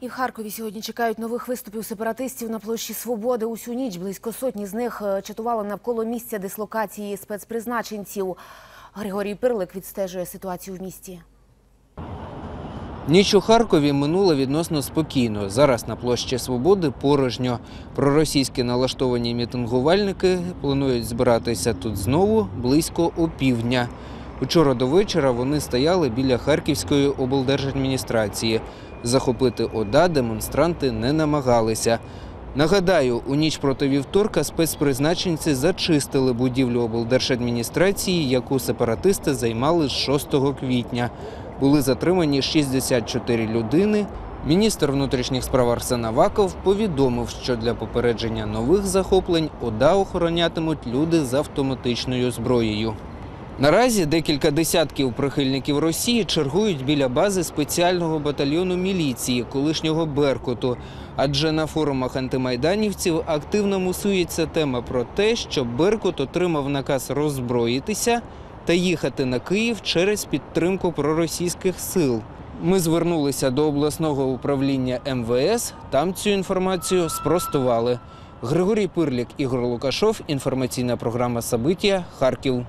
І в Харкові сьогодні чекають нових виступів сепаратистів на площі Свободи. Усю ніч близько сотні з них чатували навколо місця дислокації спецпризначенців. Григорій Пирлик відстежує ситуацію в місті. Ніч у Харкові минула відносно спокійно. Зараз на площі Свободи порожньо. Проросійські налаштовані мітингувальники планують збиратися тут знову близько опівдня. Учора до вечора вони стояли біля Харківської облдержадміністрації. Захопити ОДА демонстранти не намагалися. Нагадаю, у ніч проти вівторка спецпризначенці зачистили будівлю облдержадміністрації, яку сепаратисти займали з 6 квітня. Були затримані 64 людини. Міністр внутрішніх справ Арсен Аваков повідомив, що для попередження нових захоплень ОДА охоронятимуть люди з автоматичною зброєю. Наразі декілька десятків прихильників Росії чергують біля бази спеціального батальйону міліції, колишнього «Беркуту». Адже на форумах антимайданівців активно мусується тема про те, що «Беркут» отримав наказ роззброїтися та їхати на Київ через підтримку проросійських сил. Ми звернулися до обласного управління МВС, там цю інформацію спростували. Григорій Пирлик, Ігор Лукашов, інформаційна програма «События», Харків.